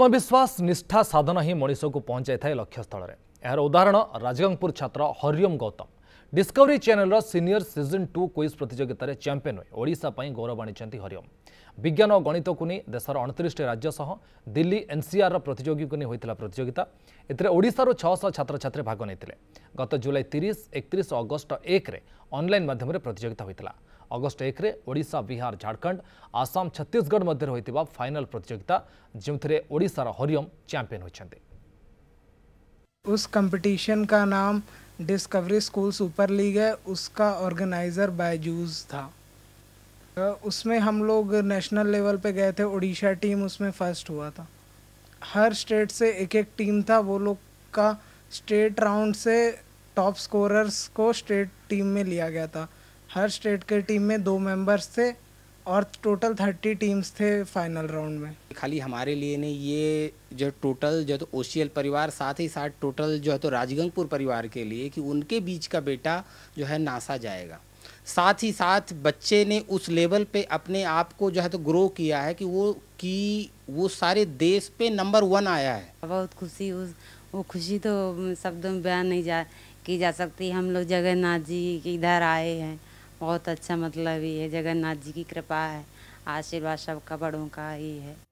आत्मविश्वास निष्ठा साधना ही मनुष्य को पहुंचाई था लक्ष्यस्थल में। यार उदाहरण राजगंगपुर छात्र Hariyam Gautam Discovery channel senior season 2 quiz प्रतियोगिता चैंपियन होई ओडिशा पर गौरव आनी हरियम। विज्ञान और गणित को नहीं देशर 29 राज्य सह दिल्ली एनसीआर प्रतियोगी को नहीं होता प्रतियोगिता। एशार 600 छात्र छात्री भाग नहीं। गत जुलाई 30, 31 अगस्ट 1 में ऑनलाइन माध्यम प्रतियोगिता होता। अगस्ट 1 में ओडिशा, बिहार, झारखंड, आसाम, छत्तीसगढ़ मध्य होता फाइनाल प्रतियोगिता जो ओडिशार हरियम चैंपियन होती। उस कंपटीशन का नाम डिस्कवरी स्कूल सुपर लीग है। उसका ऑर्गेनाइजर बायजूज था। उसमें हम लोग नेशनल लेवल पे गए थे। ओडिशा टीम उसमें फर्स्ट हुआ था। हर स्टेट से एक एक टीम था। वो लोग का स्टेट राउंड से टॉप स्कोरर्स को स्टेट टीम में लिया गया था। हर स्टेट के टीम में 2 मेंबर्स थे और टोटल 30 टीम्स थे फाइनल राउंड में। खाली हमारे लिए नहीं, ये जो टोटल जो तो ओशियल परिवार साथ ही साथ टोटल जो है तो राजगंगपुर परिवार के लिए कि उनके बीच का बेटा जो है नासा जाएगा। साथ ही साथ बच्चे ने उस लेवल पे अपने आप को जो है तो ग्रो किया है कि वो सारे देश पे नंबर 1 आया है। बहुत खुशी, वो खुशी तो शब्दों में बयान नहीं की जा सकती। हम लोग जगन्नाथ जी के इधर आए हैं, बहुत अच्छा मतलब ये जगन्नाथ जी की कृपा है, आशीर्वाद सबका बड़ों का ही है।